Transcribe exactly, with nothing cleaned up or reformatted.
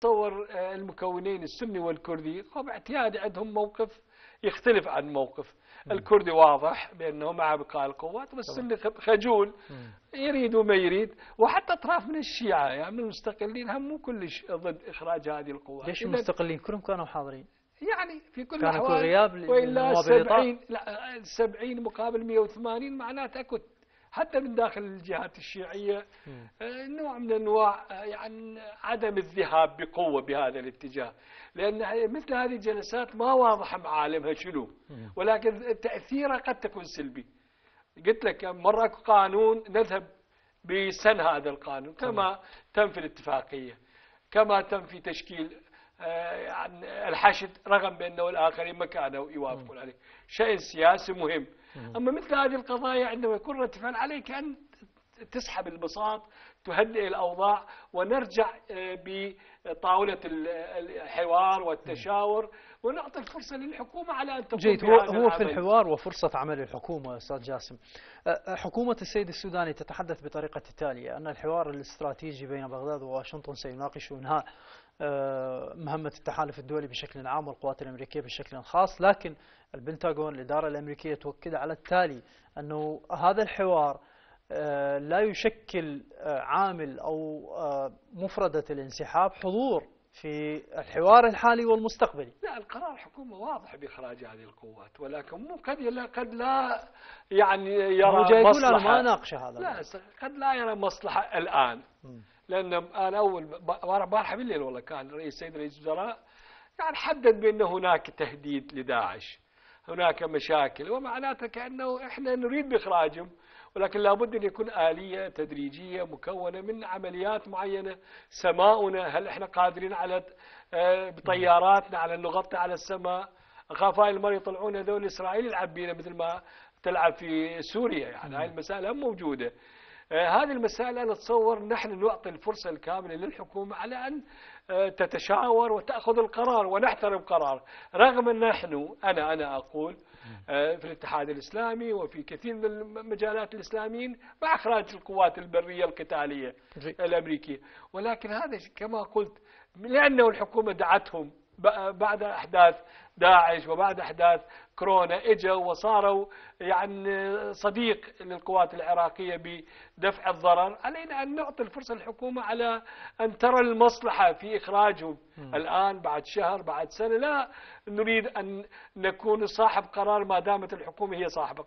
تصور المكونين السني والكردي طبعا اعتياد عندهم موقف يختلف عن موقف الكردي، واضح بأنه مع بقاء القوات، والسني خجول يريد وما يريد، وحتى أطراف من الشيعة يعني من المستقلين هم مو كلش ضد إخراج هذه القوات. ليش المستقلين كلهم كانوا حاضرين؟ يعني في كل الأحوال وإلا سبعين لا سبعين مقابل مئة وثمانين معناته أكو حتى من داخل الجهات الشيعية نوع من أنواع يعني عدم الذهاب بقوة بهذا الاتجاه، لأن مثل هذه الجلسات ما واضحة معالمها شنو، ولكن تأثيرها قد تكون سلبي. قلت لك مرة قانون نذهب بسن هذا القانون كما تم في الاتفاقية، كما تم في تشكيل الحشد، رغم بأنه الآخرين ما كانوا يوافقون عليه. شيء سياسي مهم. أما مثل هذه القضايا عندما يكون رد فعل عليك أن تسحب البساط، تهدئ الأوضاع، ونرجع بطاولة الحوار والتشاور، ونعطي الفرصة للحكومة على أن تقوم جيد. هو, هو في الحوار وفرصة عمل الحكومة. أستاذ جاسم، حكومة السيد السوداني تتحدث بطريقة التالية: أن الحوار الاستراتيجي بين بغداد وواشنطن سيناقش إنهاء مهمة التحالف الدولي بشكل عام والقوات الأمريكية بشكل خاص، لكن البنتاغون الإدارة الأمريكية تؤكد على التالي أنه هذا الحوار لا يشكل عامل أو مفردة الانسحاب. حضور في الحوار الحالي والمستقبلي، لا القرار الحكومة واضح بإخراج هذه القوات، ولكن مو قد لا قد لا يعني يرى مصلحة. ما ناقش هذا، لا قد لا يرى مصلحة الآن. م. لأن أنا أول بارحة بالليل والله كان رئيس السيد رئيس الوزراء يعني حدد بأن هناك تهديد لداعش، هناك مشاكل، ومعناته كأنه إحنا نريد بإخراجهم، ولكن لابد أن يكون آلية تدريجية مكونة من عمليات معينة. سماؤنا هل إحنا قادرين على بطياراتنا على أن نغطي على السماء؟ أخاف المرة يطلعون هذول الإسرائيل يلعب بينا مثل ما تلعب في سوريا، يعني هاي المسألة موجودة. هذه المسألة نتصور نحن نعطي الفرصة الكاملة للحكومة على أن تتشاور وتأخذ القرار، ونحترم قرار. رغم أن نحن أنا أنا أقول في الاتحاد الإسلامي وفي كثير من المجالات الإسلاميين مع إخراج القوات البرية القتالية الأمريكية، ولكن هذا كما قلت لأنه الحكومة دعتهم بعد أحداث داعش وبعد أحداث كورونا، اجوا وصاروا يعني صديق للقوات العراقية بدفع الضرر. علينا أن نعطي الفرصة للحكومة على أن ترى المصلحة في إخراجهم الآن، بعد شهر، بعد سنة. لا نريد أن نكون صاحب قرار ما دامت الحكومة هي صاحبة